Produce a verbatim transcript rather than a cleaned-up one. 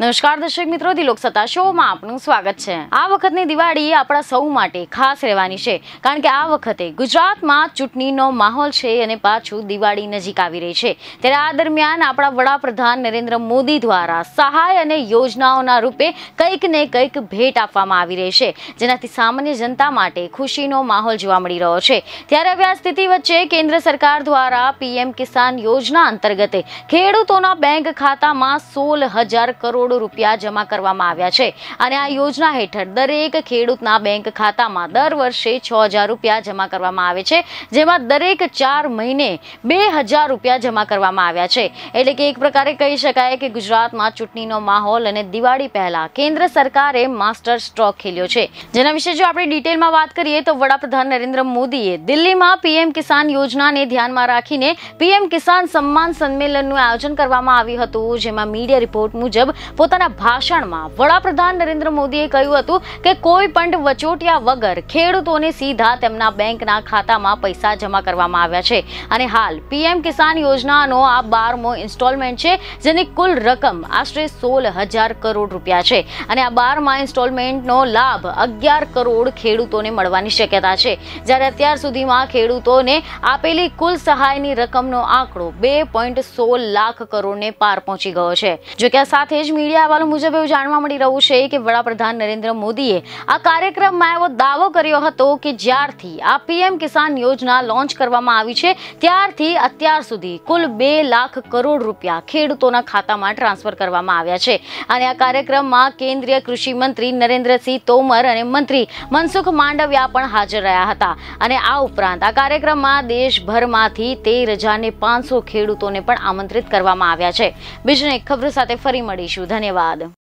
नमस्कार दर्शक मित्रों, दिलोक सत्ता शो में आपनुं स्वागत छे। आ वखतनी दिवाळी आपणा सौ माटे खास रहेवानी छे, कारण के आ वखते गुजरात में चूंटणीनो माहोल छे अने पाछुं दिवाळी नजीक आवी रही छे। त्यारे आ दरमियान आपणा वडाप्रधान नरेन्द्र मोदी द्वारा सहाय अने योजनाओना रूपे कंईक ने कंईक भेट आपवामां आवी रही छे, जेनाथी सामान्य जनता माटे खुशीनो माहोल जोवा मळी रह्यो छे। त्यारे हवे आ स्थिति वच्चे केन्द्र सरकार द्वारा पीएम किसान योजना अंतर्गत खेडूतोना बैंक खातामां सोल हजार करोड़ रुपया जमा करवामां आव्या छे अने आ योजना हेठळ दरेक खेडूतना बैंक खातामां दर वर्षे छह हजार रुपया जमा करवामां आवे छे, जेमां दरेक चार महीने दो हजार रुपया जमा करवामां आव्या छे। एटले के एक प्रकारे कही शकाय के गुजरातमां चूंटणीनो माहोल अने दिवाळी पहेला केन्द्र सरकारे मास्टर स्ट्रोक खेल्यो छे, जेना विशे जो आपणे डिटेलमां वात करीए तो वडाप्रधान नरेन्द्र मोदीए दिल्हीमां पीएम किसान योजनाने ध्यानमां राखीने पीएम किसान सम्मान सम्मेलननुं आयोजन करवामां आव्युं हतुं, जेमां मीडिया रिपोर्ट मुजब પોતાના ભાષણમાં વડાપ્રધાન નરેન્દ્ર મોદીએ કહ્યું હતું કે કોઈ પણ વચોટિયા વગર ખેડૂતોને સીધા તેમના બેંકના ખાતામાં પૈસા જમા કરવામાં આવ્યા છે અને હાલ પીએમ કિસાન યોજનાનો આ બારમો ઇન્સ્ટોલમેન્ટ છે, જેની કુલ રકમ આશરે સોળ હજાર કરોડ રૂપિયા છે અને આ બારમા ઇન્સ્ટોલમેન્ટનો લાભ અગિયાર કરોડ ખેડૂતોને મળવાની શક્યતા છે, જ્યારે અત્યાર સુધીમાં ખેડૂતોને આપેલી કુલ સહાયની રકમનો આંકડો બે પોઈન્ટ સોળ લાખ કરોડને પાર પહોંચી ગયો છે। જો કે આ સાથે જ मीडिया अहवाल मुजब एवं जाणवा मळी रह्युं छे के वडाप्रधान नरेन्द्र मोदीए आ कार्यक्रम में एवो दावो कर्यो हतो के ज्यारथी आ पीएम किसान योजना लॉन्च करवामां आवी छे त्यारथी अत्यार सुधी कुल बे लाख करोड़ रूपिया खेडूतोना खातामां ट्रांसफर करवामां आव्या छे अने आ कार्यक्रममां केंद्रीय कृषि मंत्री नरेन्द्र सिंह तोमर अने मंत्री मनसुख मांडविया पण हाजर रह्या हता अने आ उपरांत आ कार्यक्रममां देशभरमांथी तेर हज़ार ने पांच सौ खेडूतोने पण आमंत्रित करवामां आव्या छे। बीजने खबर साथे फरी मळीशुं। धन्यवाद।